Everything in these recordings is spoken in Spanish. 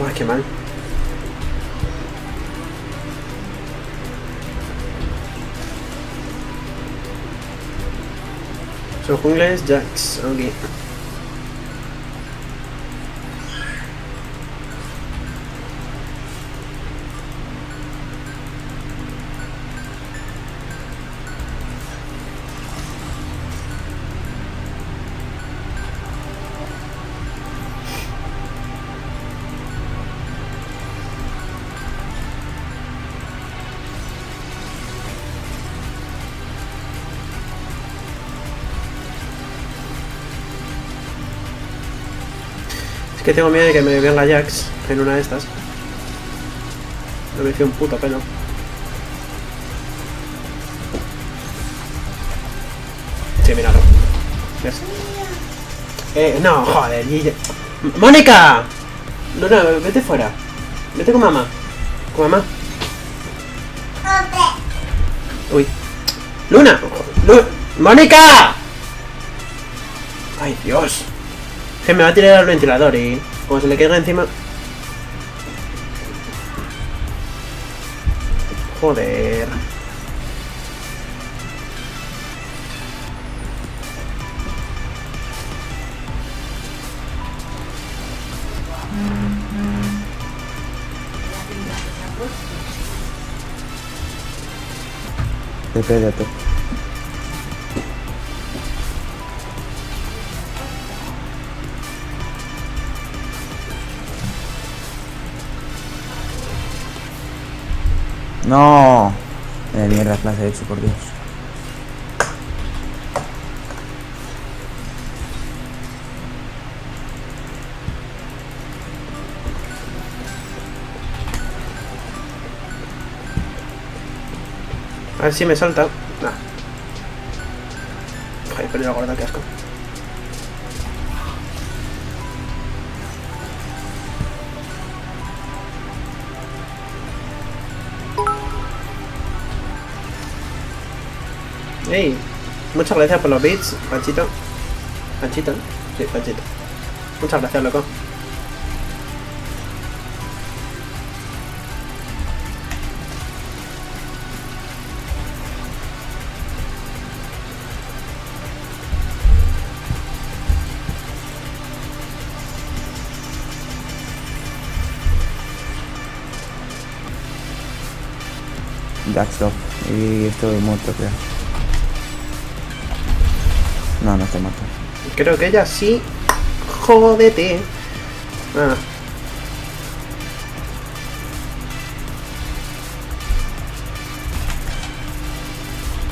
Más que mal. Su jungla es Jax, ok. Que tengo miedo de que me vean la Jax en una de estas. No me fío un puto pelo. Sí, míralo. ¿Ves? No, joder, Guille. ¡Mónica! No, no, vete fuera. Vete con mamá. Con mamá. Uy. ¡Luna! ¡Mónica! ¡Ay, Dios! Que me va a tirar al ventilador y como se le caiga encima. Joder. Espérate. No, de mierda clase de hecho, por Dios. A ver si me salta. Nah. Joder, pero la gorda, qué asco. Hey, muchas gracias por los beats, Panchito. Panchito, sí, Panchito. Muchas gracias, loco. Jackstop, y estoy muerto, creo. No, no te mato. Creo que ella sí. Jódete. Ah.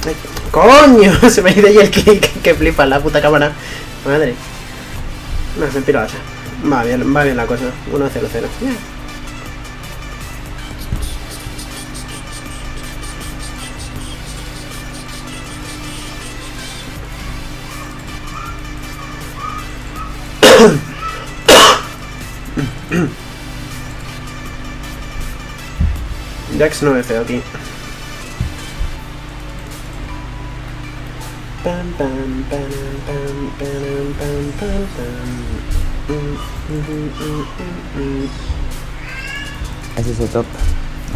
Ay, ¡coño! Se me ha ido ahí el click. Que flipa la puta cámara. Madre. No, se empiró allá. Va bien la cosa. 1-0-0. Yeah. Jax no me feo aquí. Ese es el top.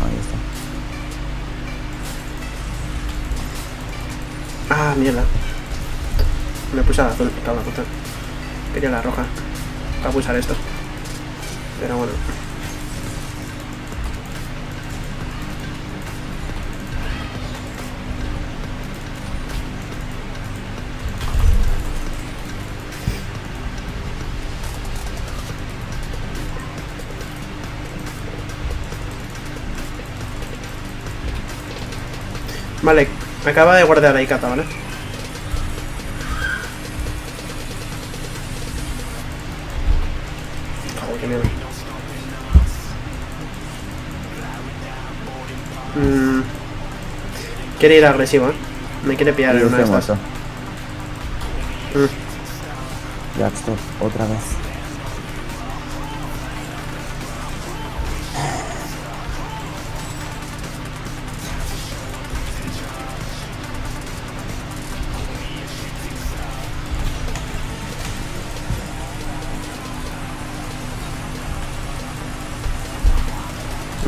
Ahí está. Ah, mierda. Me puse la azul, puta, puta. Quería la roja. Para pulsar esto. Pero bueno. Vale, me acaba de guardar ahí Kata, ¿vale? Joder, qué miedo. Quiere ir agresivo, ¿eh? Me quiere pillar en una de estas. Ya, esto, otra vez.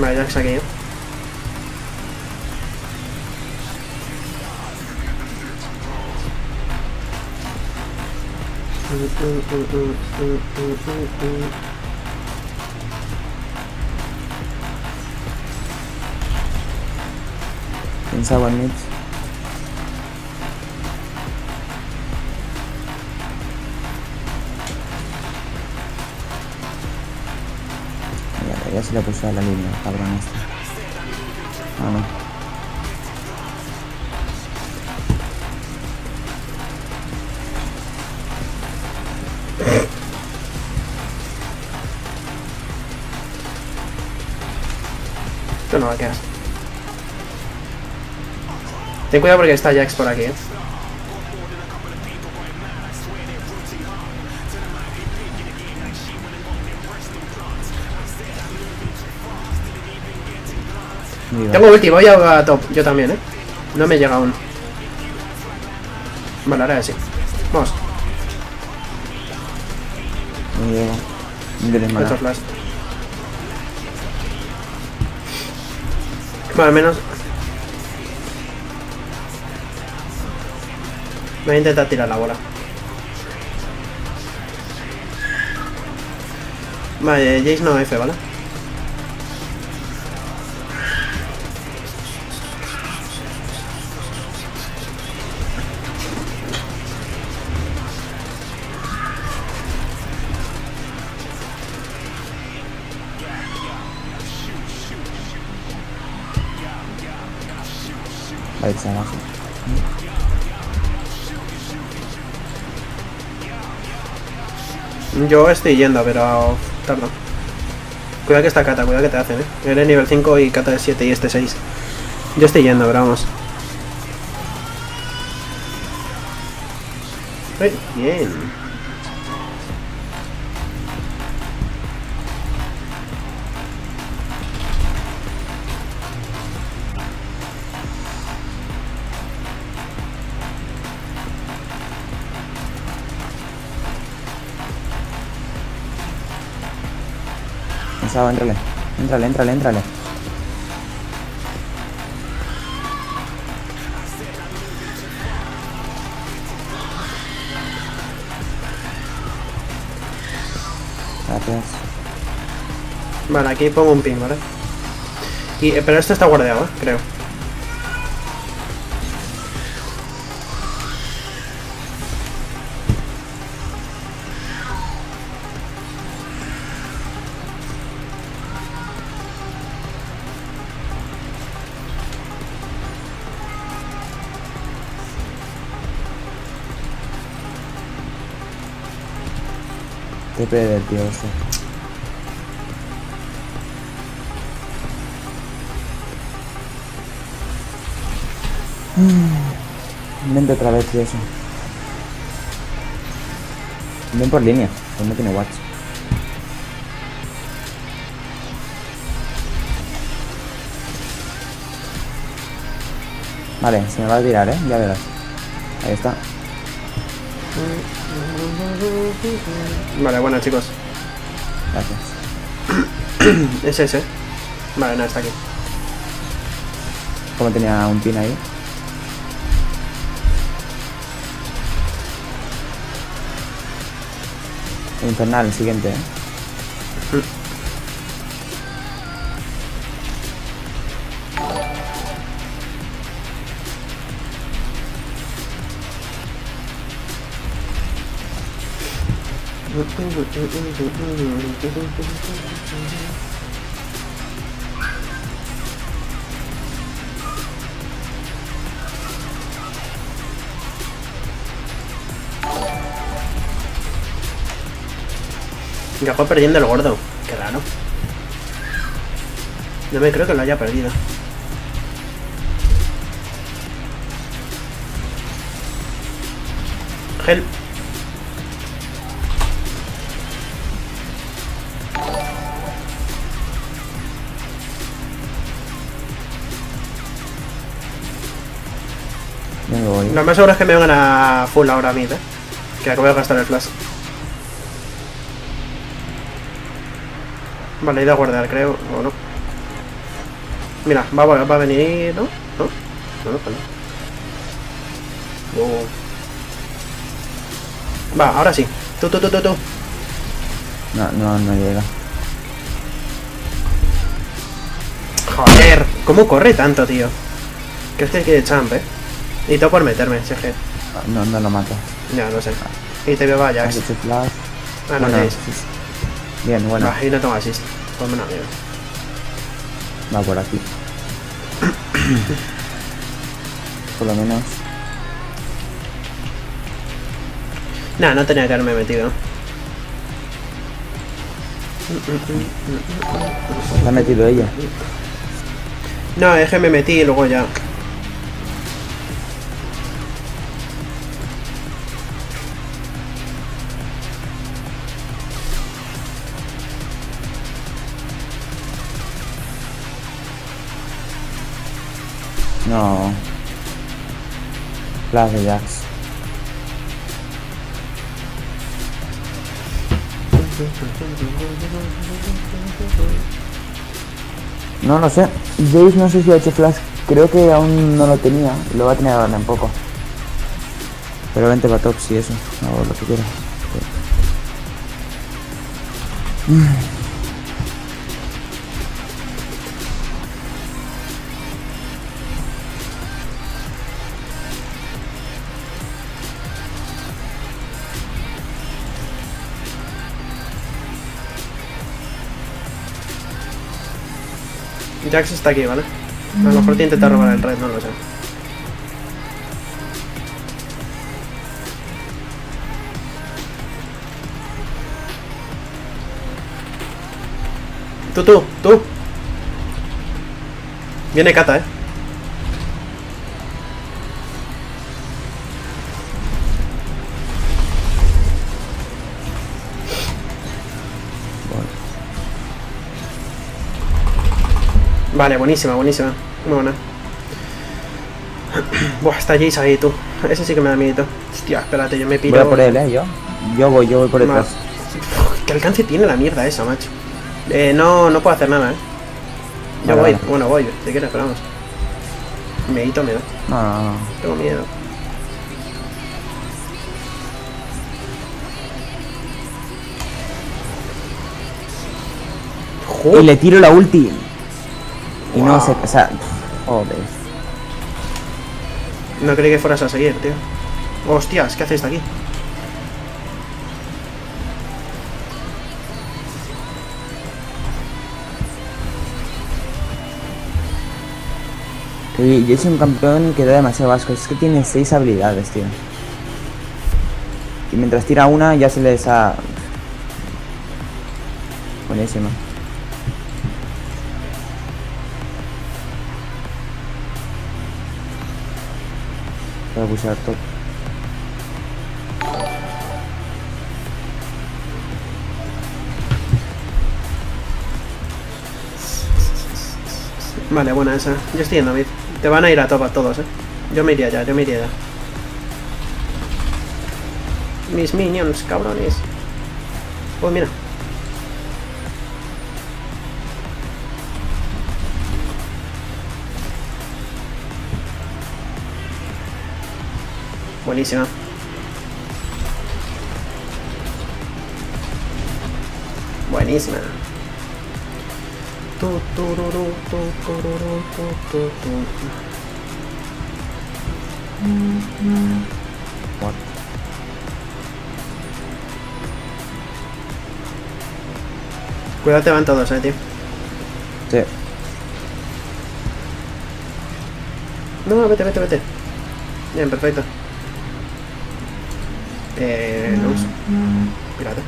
Vale, Jax aquí. Pensaba en mí. Ya se le puso a la línea, cabrón este. Ah, no. Esto no va a quedar. Ten cuidado porque está Jax por aquí, ¿eh? Tengo ulti, voy a top, yo también, ¿eh? No me llega aún. Vale, ahora sí. Vamos. Otro flash. Bueno, al menos... voy a intentar tirar la bola. Vale, Jayce no F, ¿vale? Vale, está abajo. Yo estoy yendo, pero tardo. Cuidado que está Kata, cuidado que te hacen, ¿eh? Eres nivel 5 y Kata es 7 y este 6. Yo estoy yendo, pero vamos. Bien. Entrale, entrale, entrale, entrale. Gracias. Vale, aquí pongo un ping, ¿vale? Y, pero este está guardado, ¿eh? Creo. TP del tío este. Vente otra vez, tío, eso. Ven por línea, pues no tiene watch. Vale, se me va a tirar, ya verás. Ahí está. Vale, bueno chicos. Gracias. Es ese. Vale, no, está aquí. ¿Cómo tenía un pin ahí? Infernal, el siguiente, ¿eh? Ya fue perdiendo el gordo, qué raro. No me creo que lo haya perdido. Help. Lo más seguro es que me van a full ahora a mí, ¿eh? Que acabo de gastar el flash. Vale, he ido a guardar, creo, o no. Mira, va a venir... ¿no? No. Oh. Va, ahora sí. Tú. No llega. Joder, ¿cómo corre tanto, tío? Que este quiere champ, ¿eh? Y todo por meterme, si es que... No lo mato. Ya, no sé. Y te veo a Jax. Ah, no, Jace. Bien, bueno. Va, y no tengo asist. Pues menos miedo. Va por aquí. Por lo menos. Nah, no tenía que haberme metido. ¿La ha metido ella? No, es que me metí y luego ya. No. Las de Jax. No lo sé. Jayce no sé si ha hecho flash. Creo que aún no lo tenía. Lo va a tener ahora en poco. Pero vente para Tops y eso. O lo que quieras. Jax está aquí, ¿vale? A lo mejor te intenta robar el red, no lo sé. Tú. Viene Kata, ¿eh? Vale, buenísima. Muy buena. Buah, está Jayce ahí, tú. Ese sí que me da miedo. Hostia, espérate, yo me piro. Voy a por él, ¿eh? Yo voy por detrás. ¿Qué alcance tiene la mierda esa, macho? No puedo hacer nada, ¿eh? Yo vale, voy. Vale. Bueno, voy, si quieres, pero vamos. Me da. No. Tengo miedo. ¡Joder! Y le tiro la ulti. Y wow. No se... O sea... Joder. No creí que fueras a seguir, tío. Hostias, ¿qué hacéis de aquí? Uy, yo soy un campeón que da demasiado asco. Es que tiene 6 habilidades, tío. Y mientras tira una ya se les ha... Buenísimo. Voy a pulsar top. Vale, buena esa. Yo estoy en David. Te van a ir a top a todos, eh. Yo me iría ya. Mis minions, cabrones. Pues mira. Buenísima. What? Cuidado, te van todos, tío. Sí. No, vete. Bien, perfecto. Lux, pirata.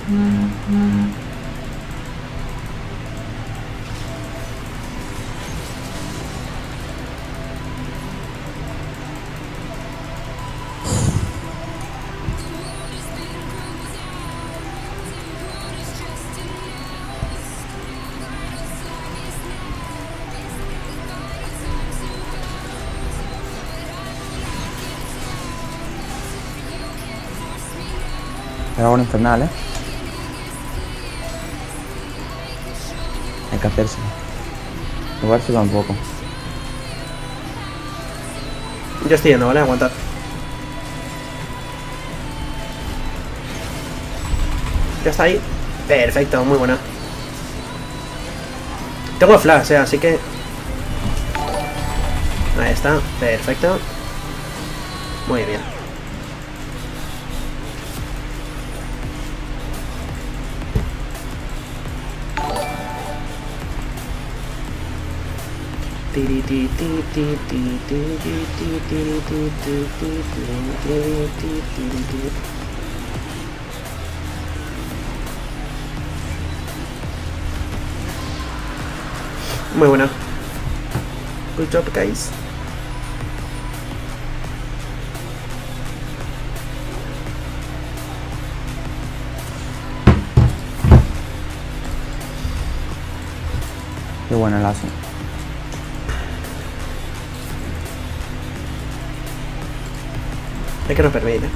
Dragón infernal, Hay que hacerse. Jugarse tampoco. Yo estoy yendo, ¿vale? Aguantad. Ya está ahí. Perfecto, muy buena. Tengo flash, así que... Ahí está, perfecto. Muy bien. Muy buena. Good job, guys. Qué buena la hace. Es que nos permite.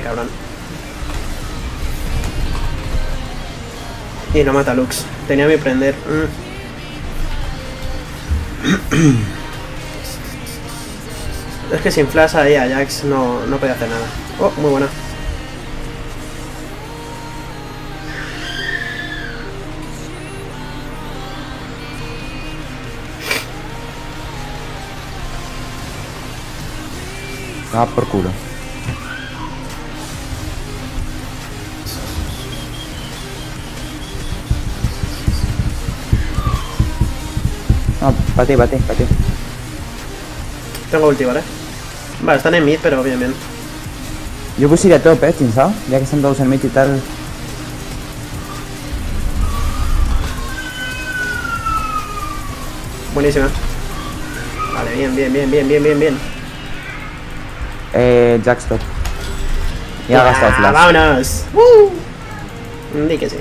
Cabrón. Y no mata a Lux. Tenía que prender. Es que sin flash ahí a Jax no podía hacer nada. Oh, muy buena. Ah, por culo. No, bate. Tengo ulti, ¿vale? Vale, están en mid, pero bien. Yo puse ir a top, ¿sabes? Ya que están todos en mid y tal. Buenísima. Vale, bien. Jax top. Ya ha gastado flash. ¡Vámonos! ¡Woo! Di que sí.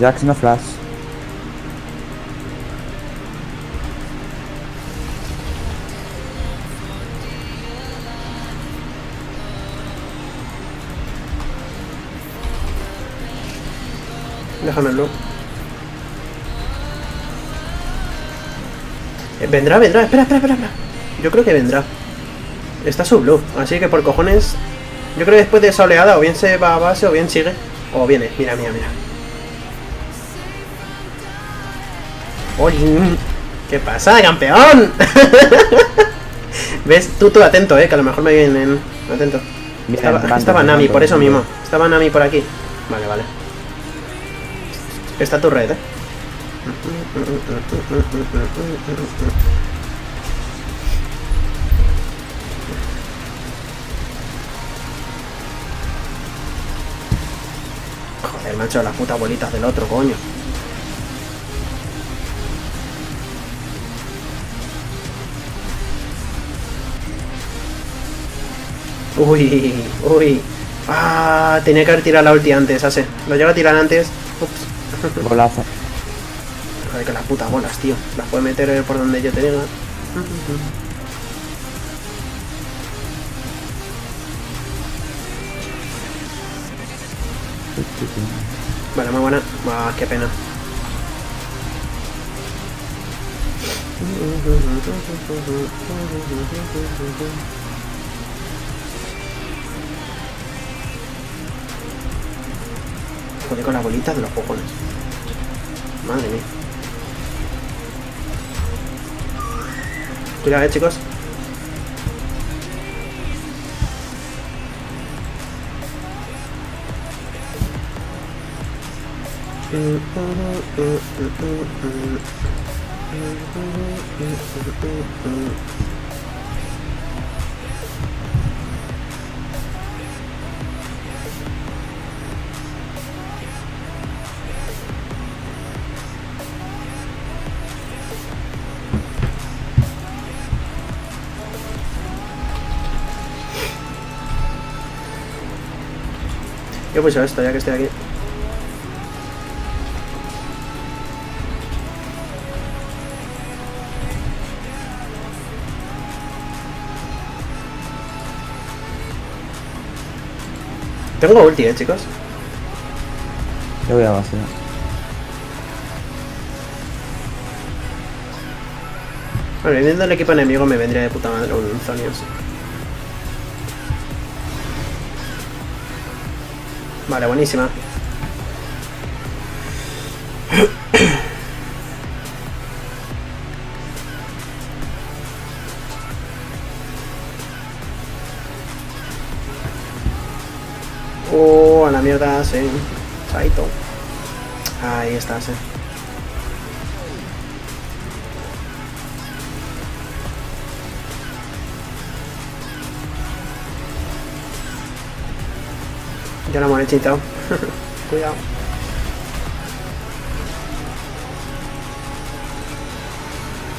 Jax no flash. Déjame look. Vendrá. Espera. Yo creo que vendrá. Está su blue, así que por cojones. Yo creo que después de esa oleada o bien se va a base o bien sigue. O viene. Mira. Oye, ¿qué pasa, campeón? ¿Ves? Tú atento, que a lo mejor me vienen. Atento. Estaba Nami, por eso mismo. Estaba Nami por aquí. Vale. Está tu red, Joder, macho, las putas bolitas del otro, coño. Uy. Ah, tenía que haber tirado la ulti antes, Ase. Lo llevo a tirar antes. Ups. Golazo. Joder, que las putas bolas, tío. Las puedo meter por donde yo te diga. Vale, muy buena. Ah, qué pena. Joder, con las bolitas de los cojones. Madre mía. Cuidado, chicos. qué mucho esto, ya que estoy aquí. Tengo ulti, chicos. Yo voy a base. Bueno, viendo el equipo enemigo me vendría de puta madre un Zonios. Vale, buenísima. A la mierda, sí. Saito. Ahí está, sí. Ya la monetita. Cuidado.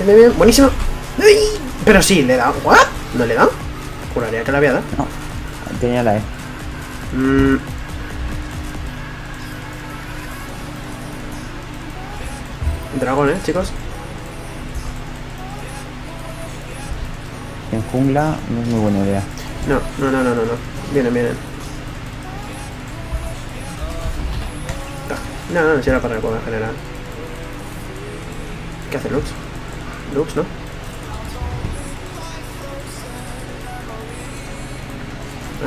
Bien, bien, buenísimo. ¡Ay! Pero sí, le he dado. ¿What? ¿No le he dado? Juraría que la había dado. No. Tenía la E. Dragón, chicos. En jungla no es muy buena idea. No. Vienen. No, si era para el juego en general. ¿Qué hace Lux? Lux, ¿no?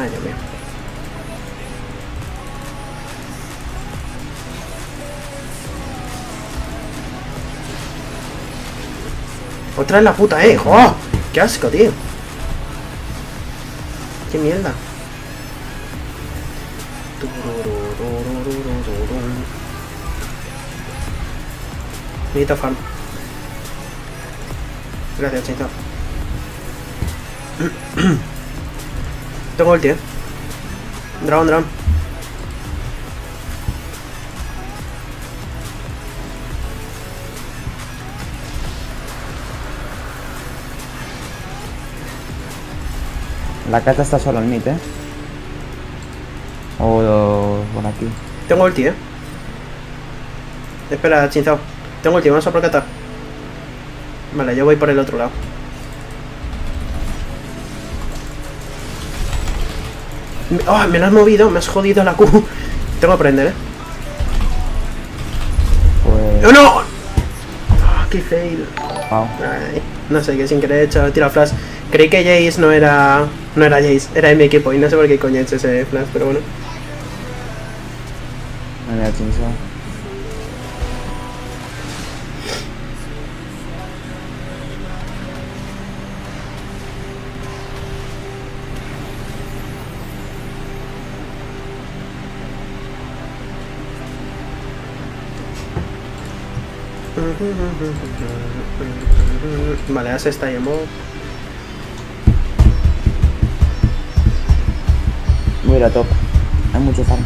Ay, Dios mío. Otra es la puta, ¡Oh! ¡Qué asco, tío! ¡Qué mierda! Necesito farm. Gracias, chito. Tengo ulti, Dragón. La Kata está solo al mid, O por aquí. Tengo ulti, Espera, chinchao. Tengo ulti, vamos a por Kata. Vale, yo voy por el otro lado. ¡Oh! Me lo has movido, me has jodido la Q. Tengo que aprender, Pues... ¡Oh, no! ¡Ah, qué fail! Wow. Ay, no sé, que sin querer he hecho tira flash. Creí que Jayce no era Jayce, era de mi equipo y no sé por qué coño he hecho ese flash, pero bueno. No me ha chinchado. Vale, ya se está llamando. Voy a ir a top. Hay mucho farm.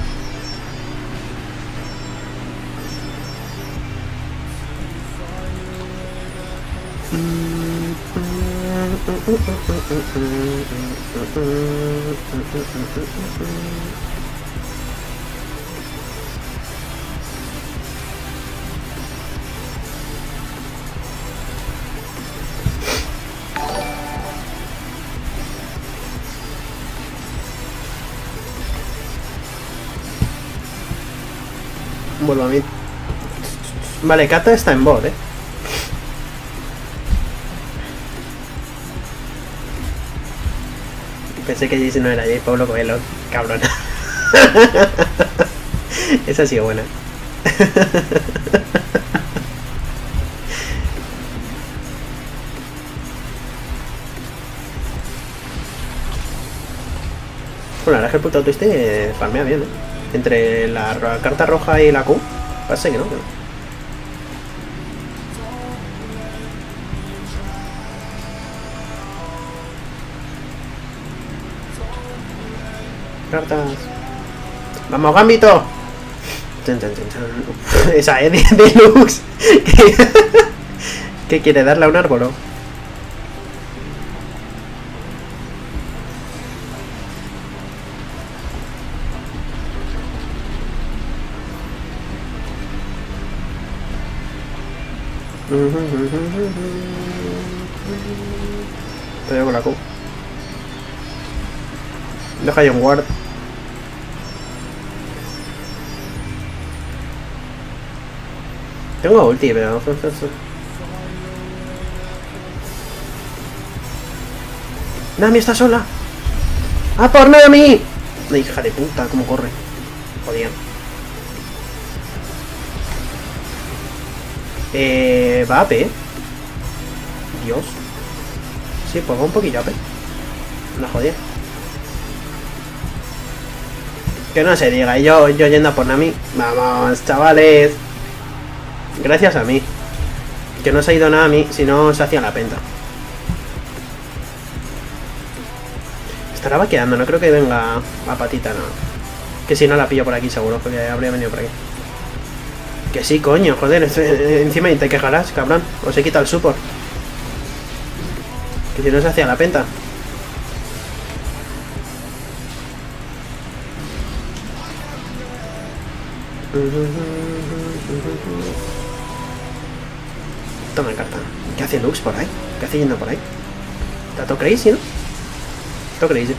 Vuelvo a mí. Vale, Kata está en bot, Pensé que Jayce no era Jayce, Pablo Coelho, cabrón. Esa ha sido buena. Bueno, ahora es que el puto twiste farmea bien, Entre la carta roja y la Q. Parece que no. Cartas. ¡Vamos, Gambito! Esa es de Lux. ¿Qué quiere? ¿Darle a un árbol o? Estoy con la Q. Deja ahí un guard. Tengo ulti, pero... ¡Nami está sola! ¡A por Nami! La hija de puta, cómo corre. Jodían. Va AP. Dios. Sí, pues va un poquillo AP. No jodía. Que no se diga, yo yendo a por Nami. Vamos, chavales. Gracias a mí. Que no se ha ido Nami, si no se hacía la penta. Estará vaqueando, no creo que venga a patita, no. Que si no la pillo por aquí seguro, porque habría venido por aquí. Que sí, coño, joder, encima y te quejarás, cabrón. O se quita el support. Que si no se hacía la penta. Toma el cartón. ¿Qué hace Lux por ahí? ¿Qué hace yendo por ahí? Tato crazy, ¿no? Esto crazy.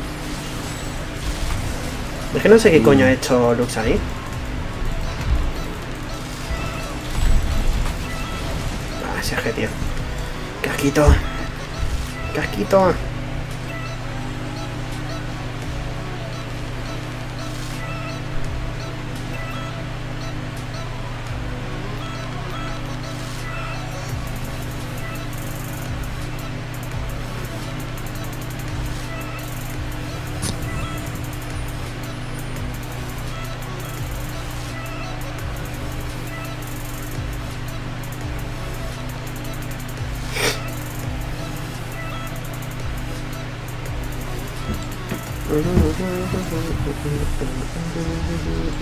Es que no sé qué coño ha hecho Lux ahí. Ah, ese G, tío. Casquito. Casquito.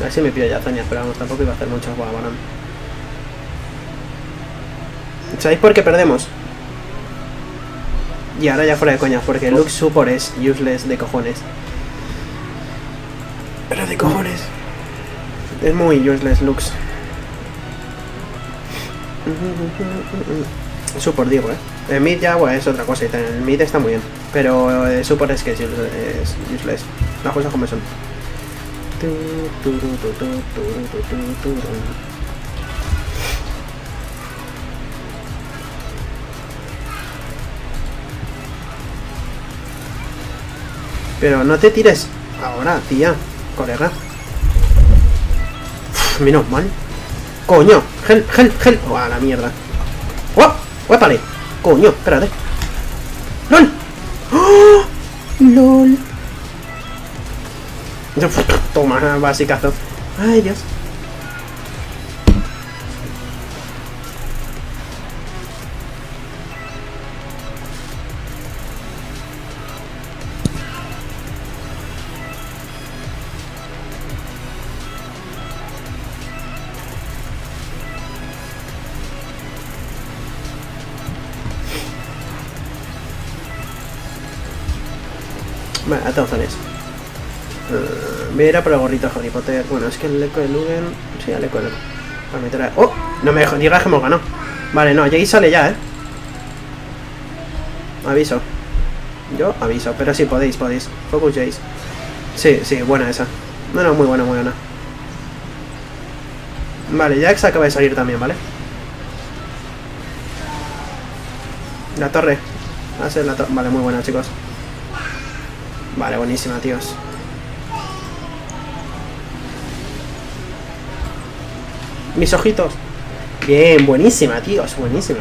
Así me pido ya zañas, pero vamos, tampoco iba a hacer muchas guabanas. ¿Sabéis por qué perdemos? Y ahora ya fuera de coña, porque Lux support es useless de cojones. Pero de cojones. Es muy useless Lux. Support digo, El mid ya bueno, es otra cosa, y el mid está muy bien. Pero support es que es useless. Las cosas como son. Pero no te tires ahora, tía, colega. Uf, menos mal. Coño, gel, gel, gel. ¡Oh, a la mierda! ¡Oh! ¡Guapale! Coño, espérate. ¡Lol! ¡Oh! ¡Lol! Toma, basicazo. Ay, Dios. Vale, atenciones. Voy a ir a por el gorrito de Harry Potter. Bueno, es que el eco de Lugen... Sí, el eco de Lugen. Para meter a... ¡Oh! No me digas que hemos ganado. Vale, no, Jayce sale ya, Aviso. Yo aviso, pero sí, podéis. Focus Jayce. Sí, sí, buena esa. No, no, muy buena, muy buena. Vale, Jax acaba de salir también, ¿vale? La torre. Hacer la torre. Vale, muy buena, chicos. Vale, buenísima, tíos. Mis ojitos. Bien, buenísima, tíos, buenísima.